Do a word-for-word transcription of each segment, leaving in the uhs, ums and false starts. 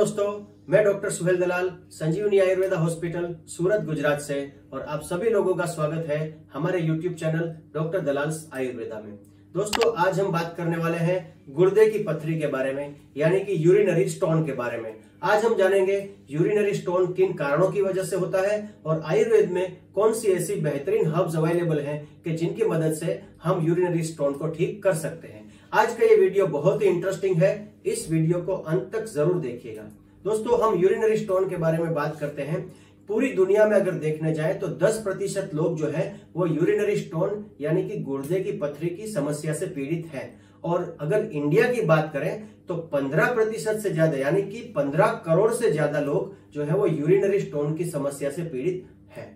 दोस्तों, मैं डॉक्टर सुहेल दलाल संजीवनी आयुर्वेदा हॉस्पिटल सूरत गुजरात से, और आप सभी लोगों का स्वागत है हमारे YouTube channel doctor Dalal Ayurveda में। दोस्तों, आज हम बात करने वाले हैं गुर्दे की पथरी के बारे में, यानी कि यूरिनरी स्टोन के बारे में। आज हम जानेंगे यूरिनरी स्टोन किन कारणों की वजह से होता है और आयुर्वेद में कौन सी ऐसी बेहतरीन हर्ब्स अवेलेबल हैं कि जिनकी मदद से हम यूरिनरी स्टोन को ठीक कर सकते हैं। आज का ये वीडियो बहुत ही इंटरेस्टिंग है, इस वीडियो को अंत तक जरूर देखिएगा। दोस्तों, हम यूरिनरी स्टोन के बारे में बात करते हैं। पूरी दुनिया में अगर देखने जाए तो दस प्रतिशत लोग जो है वो यूरिनरी स्टोन यानी कि गुर्दे की पथरी की समस्या से पीड़ित हैं, और अगर इंडिया की बात करें तो पंद्रह प्रतिशत से ज्यादा यानी कि पंद्रह करोड़ से ज्यादा लोग जो है वो यूरिनरी स्टोन की समस्या से पीड़ित है।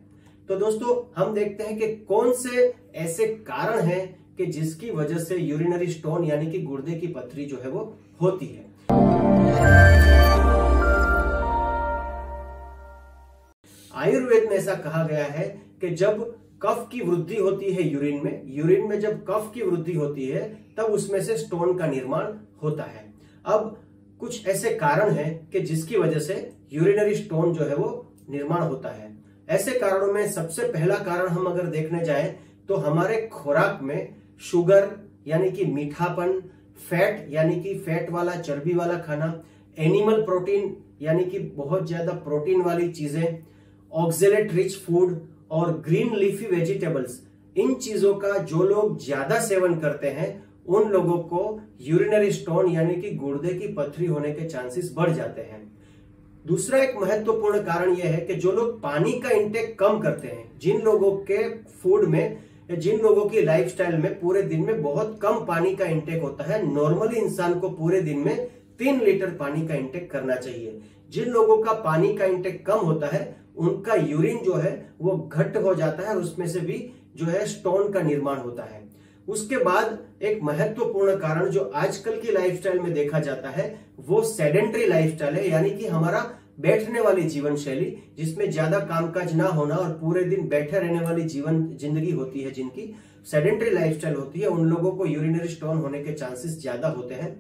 तो दोस्तों, हम देखते हैं कि कौन से ऐसे कारण है कि जिसकी वजह से यूरिनरी स्टोन यानी कि गुर्दे की पथरी जो है वो होती है। आयुर्वेद में ऐसा कहा गया है कि जब कफ की वृद्धि होती है यूरिन में, यूरिन में जब कफ की वृद्धि होती है तब उसमें से स्टोन का निर्माण होता है। अब कुछ ऐसे कारण हैं कि जिसकी वजह से यूरिनरी स्टोन जो है वो निर्माण होता है। ऐसे कारणों में सबसे पहला कारण हम अगर देखने जाए तो हमारे खुराक में शुगर यानी कि मीठापन, फैट यानी कि फैट वाला चर्बी वाला खाना, एनिमल प्रोटीन यानी कि बहुत ज्यादा प्रोटीन वाली चीजें, ऑक्सलेट रिच फूड और ग्रीन लीफी वेजिटेबल्स, इन चीजों का जो लोग ज्यादा सेवन करते हैं उन लोगों को यूरिनरी स्टोन यानी कि गुर्दे की पथरी होने के चांसेस बढ़ जाते हैं। दूसरा एक महत्वपूर्ण कारण यह है कि जो लोग पानी का इंटेक कम करते हैं, जिन लोगों के फूड में, जिन लोगों की लाइफस्टाइल में पूरे दिन में बहुत कम पानी का इंटेक होता है। नॉर्मली इंसान को पूरे दिन में तीन लीटर पानी का इंटेक करना चाहिए। जिन लोगों का पानी का इंटेक कम होता है उनका यूरिन जो है वो घट हो जाता है और उसमें से भी जो है स्टोन का निर्माण होता है। उसके बाद एक महत्वपूर्ण कारण जो आजकल की लाइफस्टाइल में देखा जाता है वो सेडेंटरी लाइफस्टाइल है, यानी कि हमारा बैठने वाली जीवन शैली, जिसमें ज्यादा कामकाज ना होना और पूरे दिन बैठे रहने वाली जीवन जिंदगी होती है, जिनकी सेडेंटरी लाइफस्टाइल होती है उन लोगों को यूरिनरी स्टोन होने के चांसेस ज्यादा होते हैं।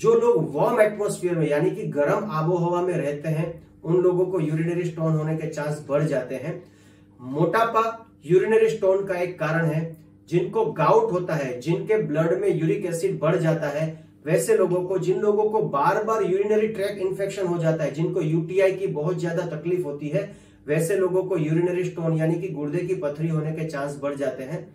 जो लोग वार्म एटमोस्फियर में यानी कि गर्म आबोहवा में रहते हैं उन लोगों को यूरिनरी स्टोन होने के चांस बढ़ जाते हैं। मोटापा यूरिनरी स्टोन का एक कारण है। जिनको गाउट होता है, जिनके ब्लड में यूरिक एसिड बढ़ जाता है, वैसे लोगों को, जिन लोगों को बार बार यूरिनरी ट्रैक इन्फेक्शन हो जाता है, जिनको यूटीआई की बहुत ज्यादा तकलीफ होती है, वैसे लोगों को यूरिनरी स्टोन यानी कि गुर्दे की पथरी होने के चांस बढ़ जाते हैं।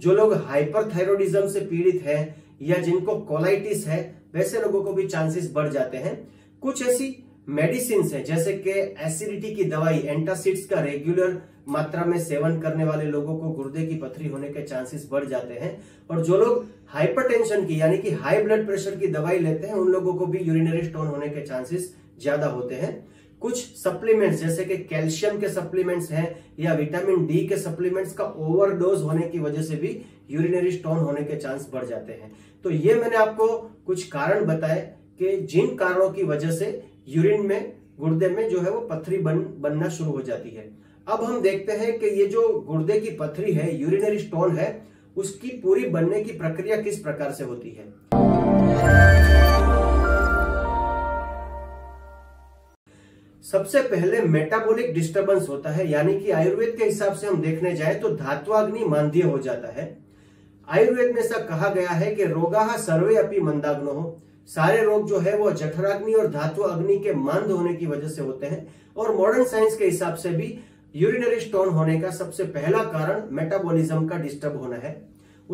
जो लोग हाइपरथायरॉयडिज्म से पीड़ित हैं या जिनको कोलाइटिस है वैसे लोगों को भी चांसेस बढ़ जाते हैं। कुछ ऐसी मेडिसिन है जैसे कि एसिडिटी की दवाई, एंटासिड्स का रेगुलर मात्रा में सेवन करने वाले लोगों को गुर्दे की पथरी होने के चांसेस बढ़ जाते हैं। और जो लोग हाइपरटेंशन की यानी कि हाई ब्लड प्रेशर की दवाई लेते हैं उन लोगों को भी यूरिनरी स्टोन होने के चांसेस ज्यादा होते हैं। कुछ सप्लीमेंट्स जैसे कि कैल्शियम के सप्लीमेंट्स हैं या विटामिन डी के सप्लीमेंट्स का ओवरडोज होने की वजह से भी यूरिनरी स्टोन होने के चांस बढ़ जाते हैं। तो ये मैंने आपको कुछ कारण बताए कि जिन कारणों की वजह से यूरिन में, गुर्दे में जो है वो पथरी बन बनना शुरू हो जाती है। अब हम देखते हैं कि ये जो गुर्दे की पथरी है, यूरिनरी स्टोन है, उसकी पूरी बनने की प्रक्रिया किस प्रकार से होती है। सबसे पहले मेटाबॉलिक डिस्टर्बेंस होता है, यानी कि आयुर्वेद के हिसाब से हम देखने जाए तो धात्वाग्नि मानदीय हो जाता है। आयुर्वेद में ऐसा कहा गया है कि रोगाः सर्वे अपि मंदाग्नौ, सारे रोग जो है वो जठराग्नि और धातु अग्नि के मंद होने की वजह से होते हैं। और मॉडर्न साइंस के हिसाब से भी यूरिनरी स्टोन होने का सबसे पहला कारण मेटाबॉलिज्म का डिस्टर्ब होना है।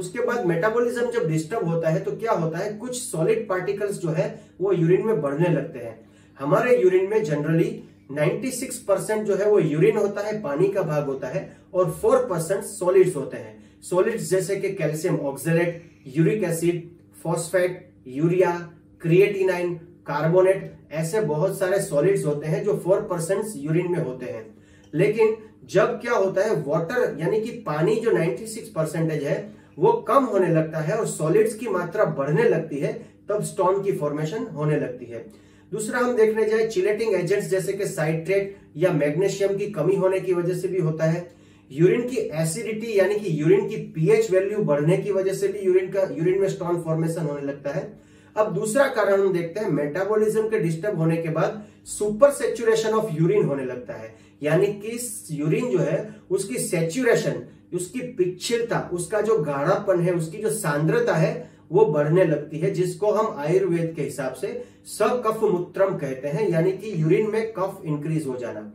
उसके बाद मेटाबॉलिज्म जब डिस्टर्ब होता है तो क्या होता है, कुछ सॉलिड पार्टिकल्स जो है वो यूरिन में बढ़ने लगते हैं। हमारे यूरिन में जनरली छियानवे परसेंट जो है वो यूरिन होता है, पानी का भाग होता है, और चार परसेंट सॉलिड्स होते हैं। सॉलिड्स जैसे कि calcium oxalate, uric acid, phosphate, urea, creatinine, carbonate, ऐसे बहुत सारे सॉलिड्स होते हैं जो चार परसेंट यूरिन में होते हैं। लेकिन जब क्या होता है, वाटर यानी कि पानी जो छियानवे परसेंटेज है वो कम होने लगता है और सॉलिड्स की मात्रा बढ़ने लगती है, तब स्टोन की फॉर्मेशन होने लगती है। दूसरा हम देखने जाए चिलेटिंग एजेंट्स जैसे कि साइट्रेट या मैग्नीशियम की कमी होने की वजह से भी होता है। यूरिन की एसिडिटी यानी कि यूरिन की पीएच वैल्यू बढ़ने की वजह से भी यूरिन का यूरिन में स्टोन फॉर्मेशन होने लगता है। अब दूसरा कारण हम देखते हैं, मेटाबॉलिज्म के डिस्टर्ब होने के बाद सुपर सेचुरेशन ऑफ यूरिन होने लगता है, यानी कि यूरिन जो है उसकी सेचुरेशन, उसकी पिच्छलता, उसका जो गाढ़ापन है, उसकी जो सांद्रता है वो बढ़ने लगती है, जिसको हम आयुर्वेद के हिसाब से सकफ मूत्रम कहते हैं, यानी कि यूरिन में कफ इंक्रीज हो जाना।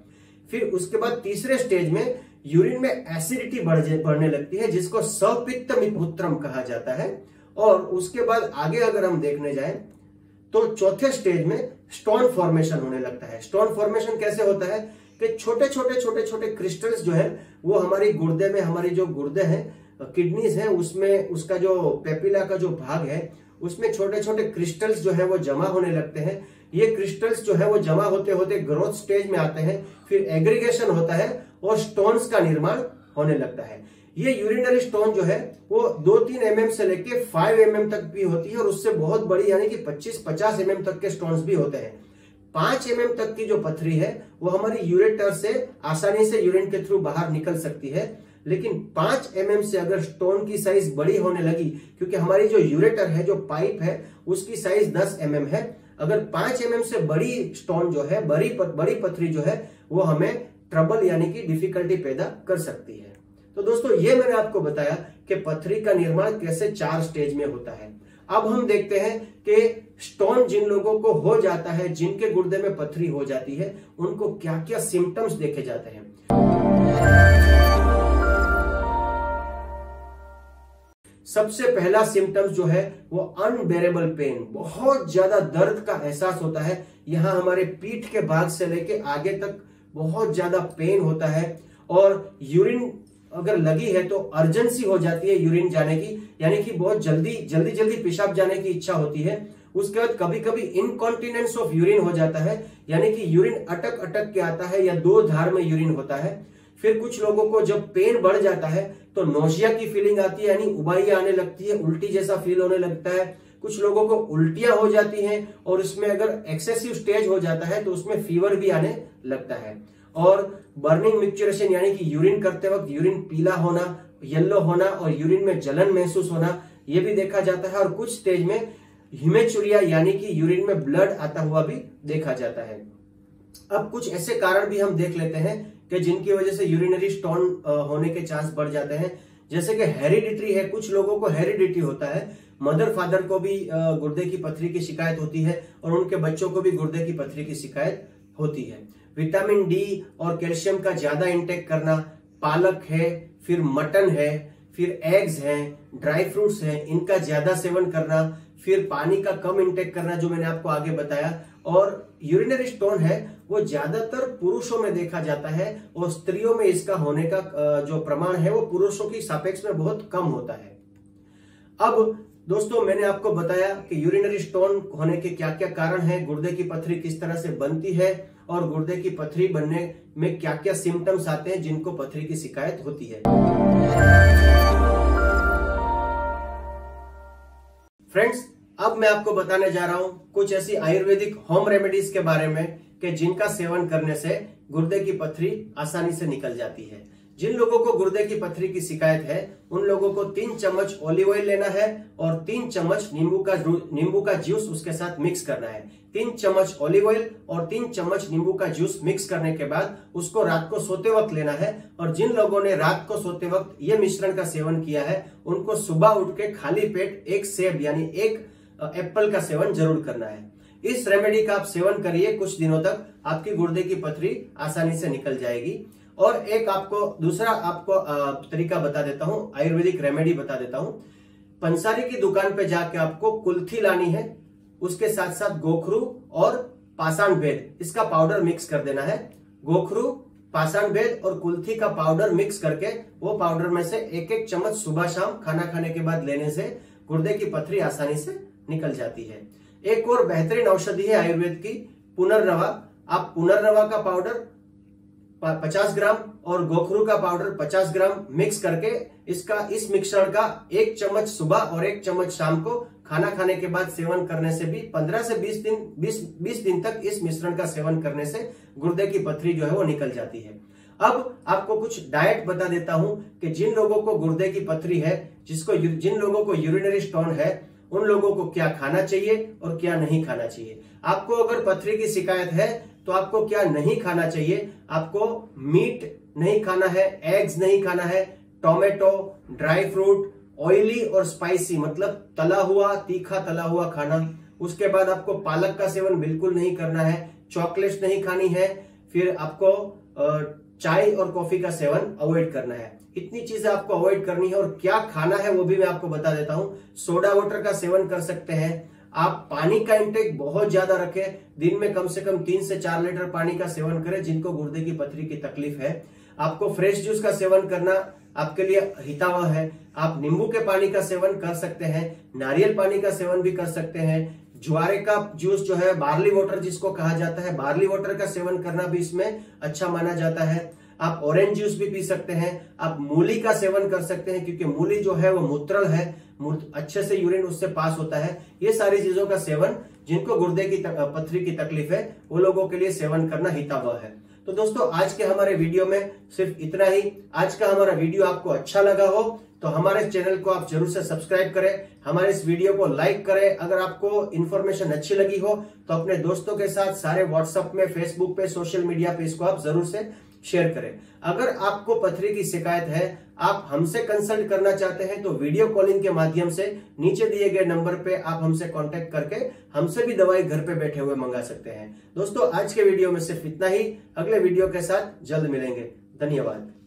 फिर उसके बाद तीसरे स्टेज में यूरिन में एसिडिटी बढ़ने लगती है, जिसको सपित्त मूत्रम कहा जाता है। और उसके बाद आगे अगर हम देखने जाएं तो चौथे स्टेज में स्टोन फॉर्मेशन होने लगता है। स्टोन फॉर्मेशन कैसे होता है कि छोटे छोटे छोटे छोटे क्रिस्टल्स जो है वो हमारी गुर्दे में, हमारी जो गुर्दे हैं, किडनीज हैं, उसमें उसका जो पेपिला का जो भाग है उसमें छोटे छोटे क्रिस्टल्स जो है वो जमा होने लगते हैं। ये क्रिस्टल्स जो है वो जमा होते होते ग्रोथ स्टेज में आते हैं, फिर एग्रीगेशन होता है और स्टोन्स का निर्माण होने लगता है। ये यूरिनरी स्टोन जो है वो दो तीन एमएम से लेके फाइव एमएम तक भी होती है और उससे बहुत बड़ी यानी कि पच्चीस पचास एमएम तक के स्टोन्स भी होते हैं। पांच एमएम तक की जो पथरी है वो हमारी यूरेटर से आसानी से यूरिन के थ्रू बाहर निकल सकती है, लेकिन पांच एमएम से अगर स्टोन की साइज बड़ी होने लगी, क्योंकि हमारी जो यूरेटर है, जो पाइप है, उसकी साइज दस एमएम है, अगर पांच एमएम से बड़ी स्टोन जो है, बड़ी बड़ी पथरी जो है वो हमें ट्रबल यानी कि डिफिकल्टी पैदा कर सकती है। तो दोस्तों ये मैंने आपको बताया कि पथरी का निर्माण कैसे चार स्टेज में होता है। अब हम देखते हैं कि स्टोन जिन लोगों को हो जाता है, जिनके गुर्दे में पथरी हो जाती है, उनको क्या क्या सिम्टम्स देखे जाते हैं। सबसे पहला सिम्टम्स जो है वो अनबेरेबल पेन, बहुत ज्यादा दर्द का एहसास होता है। यहाँ हमारे पीठ के भाग से लेके आगे तक बहुत ज्यादा पेन होता है और यूरिन अगर लगी है तो अर्जेंसी हो जाती है यूरिन जाने की, यानी कि बहुत जल्दी जल्दी जल्दी पेशाब जाने की इच्छा होती है। उसके बाद कभी कभी इनकॉन्टिनेंस ऑफ यूरिन हो जाता है, यानी कि यूरिन अटक अटक के आता है या दो धार में यूरिन होता है। फिर कुछ लोगों को जब पेन बढ़ जाता है तो नोशिया की फीलिंग आती है, यानी उबाइयां आने लगती है, उल्टी जैसा फील होने लगता है। कुछ लोगों को उल्टियां हो जाती हैं और उसमें अगर एक्सेसिव स्टेज हो जाता है तो उसमें फीवर भी आने लगता है। और बर्निंग मिक्चुरेशन यानी कि यूरिन करते वक्त यूरिन पीला होना, येलो होना और यूरिन में जलन महसूस होना, ये भी देखा जाता है। और कुछ स्टेज में हीमेचुरिया यानी कि यूरिन में ब्लड आता हुआ भी देखा जाता है। अब कुछ ऐसे कारण भी हम देख लेते हैं कि जिनकी वजह से यूरिनरी स्टोन होने के चांस बढ़ जाते हैं, जैसे कि हेरिडिटरी है। कुछ लोगों को हेरिडिटी होता है, मदर फादर को भी गुर्दे की पथरी की शिकायत होती है और उनके बच्चों को भी गुर्दे की पथरी की शिकायत होती है। विटामिन डी और कैल्शियम का ज्यादा इंटेक करना, पालक है, फिर मटन है, फिर एग्स हैं, ड्राई फ्रूट्स हैं, इनका ज्यादा सेवन करना, फिर पानी का कम इंटेक करना जो मैंने आपको आगे बताया। और यूरिनरी स्टोन है वो ज्यादातर पुरुषों में देखा जाता है और स्त्रियों में इसका होने का जो प्रमाण है वो पुरुषों की सापेक्ष में बहुत कम होता है। अब दोस्तों मैंने आपको बताया कि यूरिनरी स्टोन होने के क्या क्या कारण हैं, गुर्दे की पथरी किस तरह से बनती है और गुर्दे की पथरी बनने में क्या क्या सिम्टम्स आते हैं जिनको पथरी की शिकायत होती है। फ्रेंड्स अब मैं आपको बताने जा रहा हूँ कुछ ऐसी आयुर्वेदिक होम रेमेडीज के बारे में कि जिनका सेवन करने से गुर्दे की पथरी आसानी से निकल जाती है। जिन लोगों को गुर्दे की पथरी की शिकायत है उन लोगों को तीन चम्मच ऑलिव ऑयल लेना है और तीन चम्मच नींबू का नींबू का जूस उसके साथ मिक्स करना है। तीन चम्मच ऑलिव ऑयल और तीन चम्मच नींबू का जूस मिक्स करने के बाद उसको रात को सोते वक्त लेना है। और जिन लोगों ने रात को सोते वक्त ये मिश्रण का सेवन किया है उनको सुबह उठ के खाली पेट एक सेब यानी एक एप्पल का सेवन जरूर करना है। इस रेमेडी का आप सेवन करिए, कुछ दिनों तक आपकी गुर्दे की पथरी आसानी से निकल जाएगी। और एक आपको दूसरा आपको तरीका बता देता हूँ, आयुर्वेदिक रेमेडी बता देता हूँ। पंसारी की दुकान पे जाके आपको कुल्थी लानी है, उसके साथ साथ गोखरू और पाषाण बेद इसका पाउडर मिक्स कर देना है। गोखरू, पाषाण बेद और कुल्थी का पाउडर मिक्स करके वो पाउडर में से एक एक चम्मच सुबह शाम खाना खाने के बाद लेने से गुर्दे की पथरी आसानी से निकल जाती है। एक और बेहतरीन औषधि है आयुर्वेद की पुनर्नवा। आप पुनर्नवा का पाउडर पचास ग्राम और गोखरू का पाउडर पचास ग्राम मिक्स करके इसका इस मिश्रण का एक चम्मच सुबह और एक चम्मच शाम को खाना खाने के बाद सेवन करने से भी पंद्रह से बीस दिन बीस दिन तक इस मिश्रण का सेवन करने से गुर्दे की पथरी जो है वो निकल जाती है। अब आपको कुछ डाइट बता देता हूं कि जिन लोगों को गुर्दे की पथरी है, जिसको जिन लोगों को यूरिनरी स्टोन है उन लोगों को क्या खाना चाहिए और क्या नहीं खाना चाहिए। आपको अगर पथरी की शिकायत है तो आपको क्या नहीं खाना चाहिए, आपको मीट नहीं खाना है, एग्स नहीं खाना है, टोमेटो, ड्राई फ्रूट, ऑयली और स्पाइसी मतलब तला हुआ, तीखा तला हुआ खाना। उसके बाद आपको पालक का सेवन बिल्कुल नहीं करना है, चॉकलेट्स नहीं खानी है, फिर आपको चाय और कॉफी का सेवन अवॉइड करना है। इतनी चीजें आपको अवॉइड करनी है। और क्या खाना है वो भी मैं आपको बता देता हूं। सोडा वाटर का सेवन कर सकते हैं आप। पानी का इंटेक बहुत ज्यादा रखें, दिन में कम से कम तीन से चार लीटर पानी का सेवन करें जिनको गुर्दे की पथरी की तकलीफ है। आपको फ्रेश जूस का सेवन करना आपके लिए हितावह है। आप नींबू के पानी का सेवन कर सकते हैं, नारियल पानी का सेवन भी कर सकते हैं। ज्वारे का जूस जो है, बार्ली वाटर जिसको कहा जाता है, बार्ली वाटर का सेवन करना भी इसमें अच्छा माना जाता है। आप ऑरेंज जूस भी पी सकते हैं। आप मूली का सेवन कर सकते हैं क्योंकि मूली जो है वो मूत्रल है, अच्छे से यूरिन उससे पास होता है। ये सारी चीजों का सेवन जिनको गुर्दे की तक, पथरी की तकलीफ है वो लोगों के लिए सेवन करना हितावह है। तो दोस्तों आज के हमारे वीडियो में सिर्फ इतना ही। आज का हमारा वीडियो आपको अच्छा लगा हो तो हमारे चैनल को आप जरूर से सब्सक्राइब करें, हमारे इस वीडियो को लाइक करें। अगर आपको इन्फॉर्मेशन अच्छी लगी हो तो अपने दोस्तों के साथ सारे व्हाट्सएप में, फेसबुक पे, सोशल मीडिया पे इसको आप जरूर से शेयर करें। अगर आपको पथरी की शिकायत है, आप हमसे कंसल्ट करना चाहते हैं तो वीडियो कॉलिंग के माध्यम से नीचे दिए गए नंबर पे आप हमसे कांटेक्ट करके हमसे भी दवाई घर पे बैठे हुए मंगा सकते हैं। दोस्तों आज के वीडियो में सिर्फ इतना ही। अगले वीडियो के साथ जल्द मिलेंगे। धन्यवाद।